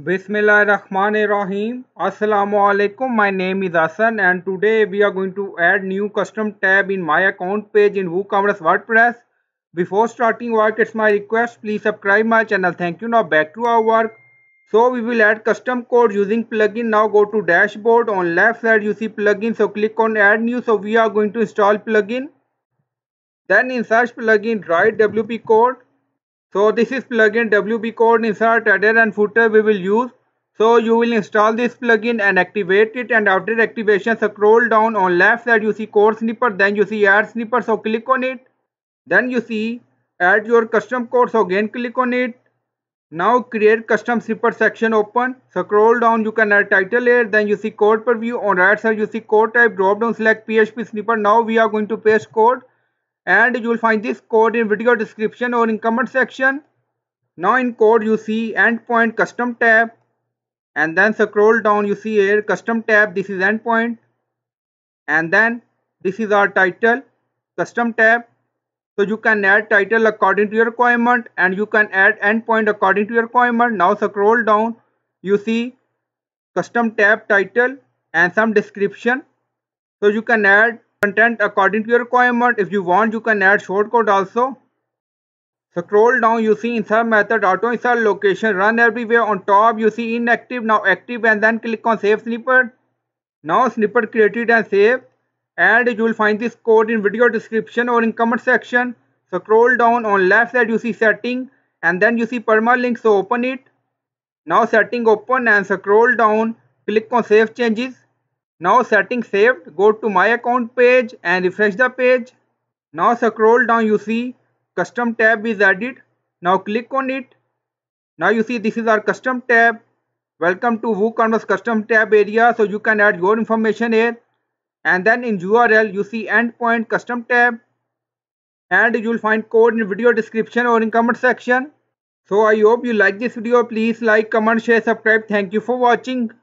Bismillahirrahmanirrahim. Assalamu alaikum. My name is Hasan and today we are going to add new custom tab in my account page in WooCommerce WordPress. Before starting work, it's my request, please subscribe my channel. Thank you. Now back to our work. So we will add custom code using plugin. Now go to dashboard. On left side you see plugin. So click on add new. So we are going to install plugin. Then in search plugin write WPCode. So this is plugin WPCode insert header and footer we will use. So you will install this plugin and activate it, and after activation scroll down. On left side you see code snippet, then you see add snippet, so click on it. Then you see add your custom code, so again click on it. Now create custom snippet section open, scroll down, you can add title here, then you see code preview. On right side you see code type, drop down select PHP snippet. Now we are going to paste code. And you will find this code in video description or in comment section. Now in code you see endpoint custom tab, and then scroll down you see here custom tab, this is endpoint, and then this is our title custom tab. So you can add title according to your requirement and you can add endpoint according to your requirement. Now scroll down you see custom tab title and some description, so you can add content according to your requirement. If you want you can add shortcode also. Scroll down you see insert method, auto insert, location, run everywhere. On top you see inactive, now active, and then click on save snippet. Now snippet created and saved, and you will find this code in video description or in comment section. Scroll down, on left side you see setting, and then you see permalink, so open it. Now setting open and scroll down, click on save changes. Now setting saved, go to my account page and refresh the page. Now scroll down you see custom tab is added. Now click on it. Now you see this is our custom tab. Welcome to WooCommerce custom tab area. So you can add your information here. And then in URL you see endpoint custom tab. And you will find code in video description or in comment section. So I hope you like this video. Please like, comment, share, subscribe. Thank you for watching.